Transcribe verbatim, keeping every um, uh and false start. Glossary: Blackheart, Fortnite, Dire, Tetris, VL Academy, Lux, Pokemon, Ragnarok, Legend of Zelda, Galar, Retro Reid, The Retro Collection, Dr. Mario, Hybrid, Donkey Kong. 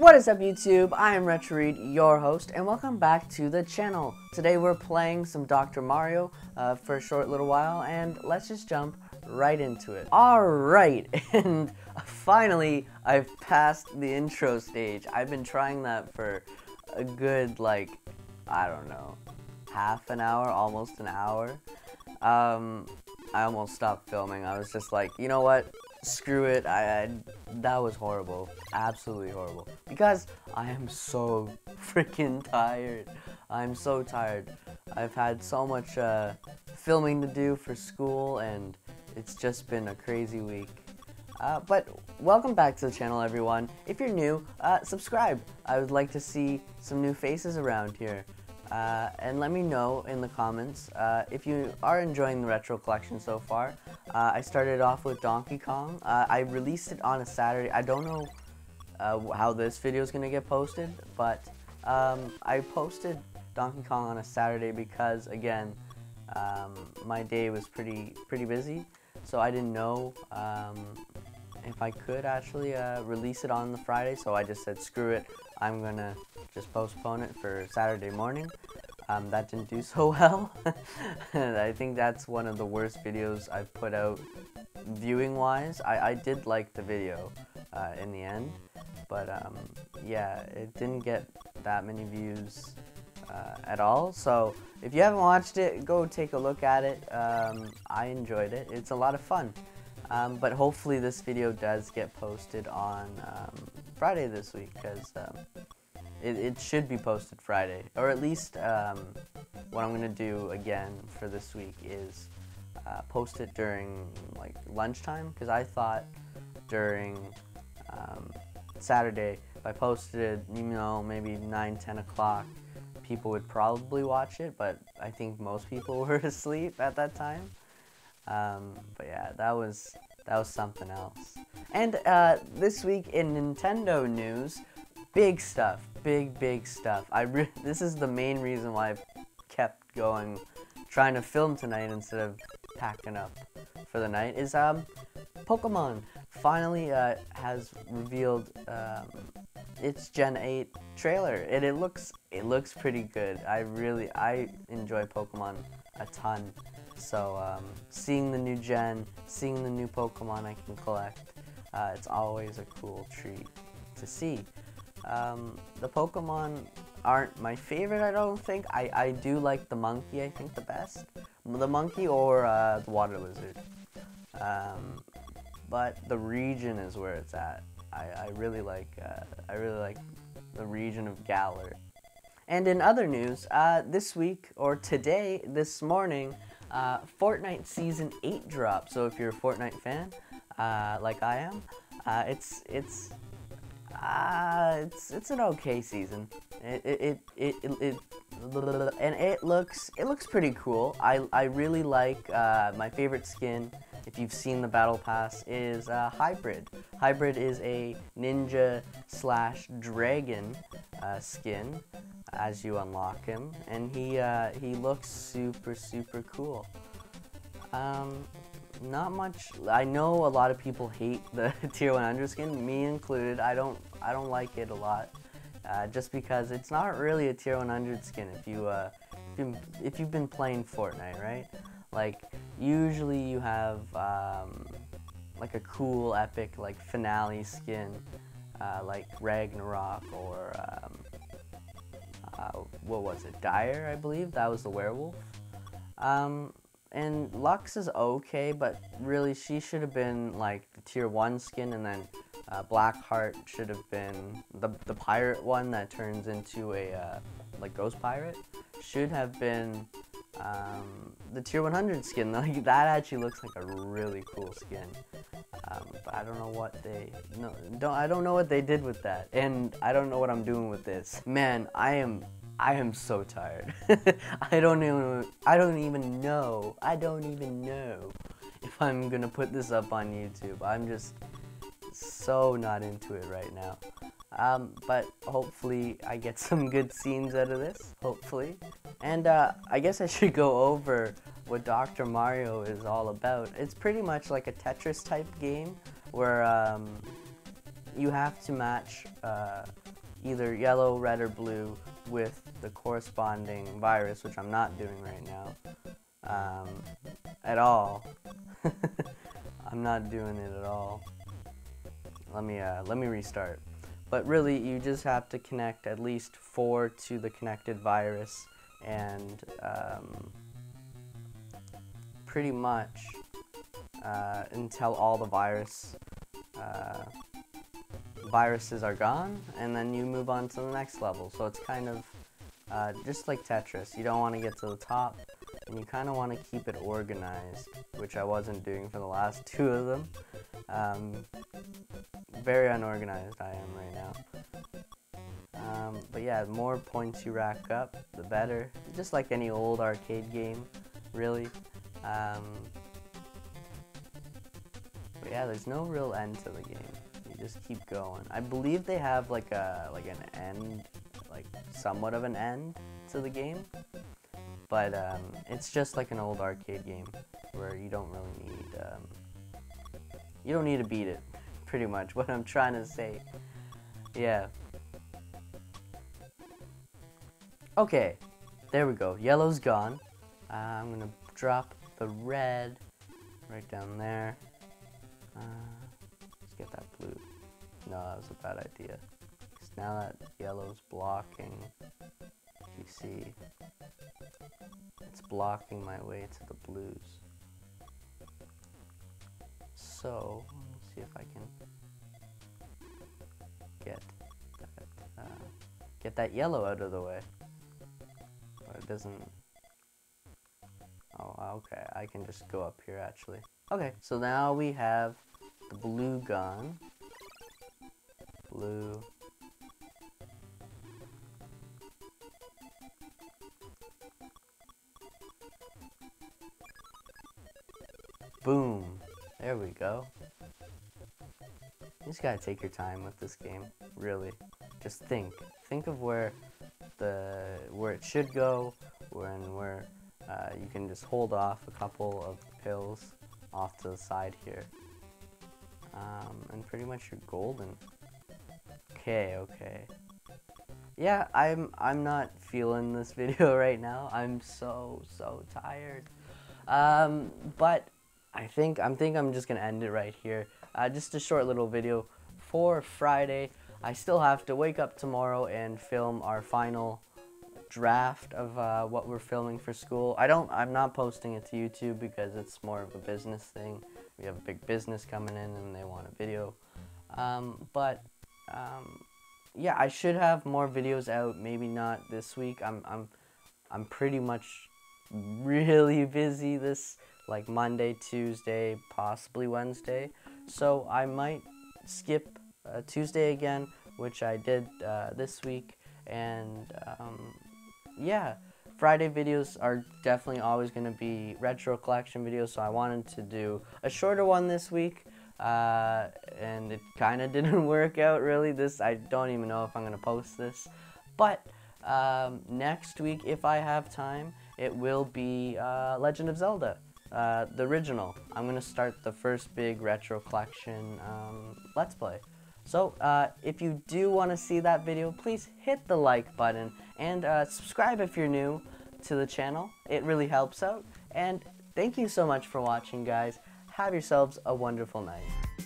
What is up, YouTube? I am Retro Reid, your host, and welcome back to the channel. Today we're playing some Doctor Mario uh, for a short little while, and let's just jump right into it. Alright, and finally I've passed the intro stage. I've been trying that for a good, like, I don't know, half an hour, almost an hour. Um, I almost stopped filming. I was just like, you know what? Screw it, I, I, that was horrible, absolutely horrible, because I am so freaking tired, I'm so tired, I've had so much uh, filming to do for school, and it's just been a crazy week, uh, but welcome back to the channel, everyone. If you're new, uh, subscribe. I would like to see some new faces around here, uh, and let me know in the comments uh, if you are enjoying the retro collection so far. Uh, I started off with Donkey Kong. Uh, I released it on a Saturday. I don't know uh, how this video is going to get posted, but um, I posted Donkey Kong on a Saturday because, again, um, my day was pretty pretty busy, so I didn't know um, if I could actually uh, release it on the Friday, so I just said, screw it, I'm going to just postpone it for Saturday morning. Um, that didn't do so well. I think that's one of the worst videos I've put out viewing wise. I, I did like the video uh, in the end, but um, yeah, it didn't get that many views uh, at all. So if you haven't watched it, go take a look at it. Um, I enjoyed it. It's a lot of fun. Um, but hopefully this video does get posted on um, Friday this week, because um, It, it should be posted Friday, or at least um, what I'm going to do again for this week is uh, post it during, like, lunchtime, because I thought during um, Saturday, if I posted it, you know, maybe nine, ten o'clock, people would probably watch it, but I think most people were asleep at that time. Um, but yeah, that was, that was something else. And uh, this week in Nintendo news, big stuff. Big, big stuff. I re this is the main reason why I kept going, trying to film tonight instead of packing up for the night, is um, Pokemon finally uh, has revealed um, its Gen eight trailer, and it looks it looks pretty good. I really, I enjoy Pokemon a ton, so um, seeing the new Gen, seeing the new Pokemon I can collect, uh, it's always a cool treat to see. Um, the Pokemon aren't my favorite, I don't think. I, I do like the monkey, I think, the best. The monkey or uh, the water lizard. Um, but the region is where it's at. I, I really like uh, I really like the region of Galar. And in other news, uh, this week, or today, this morning, uh, Fortnite Season eight dropped. So if you're a Fortnite fan, uh, like I am, uh, it's it's... Ah, uh, it's it's an okay season. It it it it, it, it blah, blah, blah, and it looks it looks pretty cool. I I really like uh, my favorite skin, if you've seen the battle pass, is uh, Hybrid. Hybrid is a ninja slash dragon uh, skin as you unlock him, and he uh, he looks super super cool. Um. Not much. I know a lot of people hate the tier one hundred skin, me included. I don't I don't like it a lot, uh, just because it's not really a tier one hundred skin if you uh, if, you, if you've been playing Fortnite, right? Like, usually you have um, like a cool epic, like, finale skin, uh, like Ragnarok, or um, uh, what was it? Dire, I believe. That was the werewolf. Um, And Lux is okay, but really she should have been like the tier one skin, and then uh, Blackheart should have been the, the pirate one that turns into a uh, like ghost pirate, should have been um, the tier one hundred skin. Like, that actually looks like a really cool skin, um, but I don't know what they no don't I don't know what they did with that, and I don't know what I'm doing with this. Man, I am. I am so tired. I don't even I don't even know. I don't even know if I'm gonna put this up on YouTube. I'm just so not into it right now. Um, but hopefully I get some good scenes out of this. Hopefully. And uh, I guess I should go over what Doctor Mario is all about. It's pretty much like a Tetris type game where um, you have to match uh, either yellow, red, or blue with the corresponding virus, which I'm not doing right now um, at all. I'm not doing it at all. Let me uh, let me restart. But really, you just have to connect at least four to the connected virus, and um, pretty much uh, until all the virus uh, viruses are gone, and then you move on to the next level. So it's kind of uh, just like Tetris. You don't want to get to the top, and you kind of want to keep it organized, which I wasn't doing for the last two of them. Um, very unorganized I am right now. Um, but yeah, the more points you rack up, the better. Just like any old arcade game, really. Um, but yeah, there's no real end to the game. You just keep going. I believe they have like a like an end, like somewhat of an end to the game. But um, it's just like an old arcade game where you don't really need um, you don't need to beat it. Pretty much what I'm trying to say. Yeah. Okay, there we go. Yellow's gone. Uh, I'm gonna drop the red right down there. Uh, let's get that blue. No, that was a bad idea. Cause now that yellow's blocking. You see, it's blocking my way to the blues. So, let's see if I can get that, uh, get that yellow out of the way. But it doesn't... Oh, okay, I can just go up here, actually. Okay, so now we have the blue gone. Blue. Boom. There we go. You just gotta take your time with this game, really. Just think. Think of where the where it should go, and where uh, you can just hold off a couple of pills off to the side here. Um, and pretty much you're golden. Okay, okay. Yeah, I'm I'm not feeling this video right now. I'm so so tired. Um, but. I think I'm think I'm just gonna end it right here. Uh, just a short little video for Friday. I still have to wake up tomorrow and film our final draft of uh, what we're filming for school. I don't. I'm not posting it to YouTube because it's more of a business thing. We have a big business coming in and they want a video. Um, but um, yeah, I should have more videos out. Maybe not this week. I'm I'm I'm pretty much really busy this. Like Monday, Tuesday, possibly Wednesday. So I might skip uh, Tuesday again, which I did uh, this week. And um, yeah, Friday videos are definitely always going to be retro collection videos. So I wanted to do a shorter one this week. Uh, and it kind of didn't work out really. This, I don't even know if I'm going to post this. But um, next week, if I have time, it will be uh, Legend of Zelda. Uh, the original. I'm gonna start the first big retro collection um, Let's Play. So uh, if you do want to see that video, please hit the like button and uh, subscribe if you're new to the channel. It really helps out. And thank you so much for watching, guys. Have yourselves a wonderful night.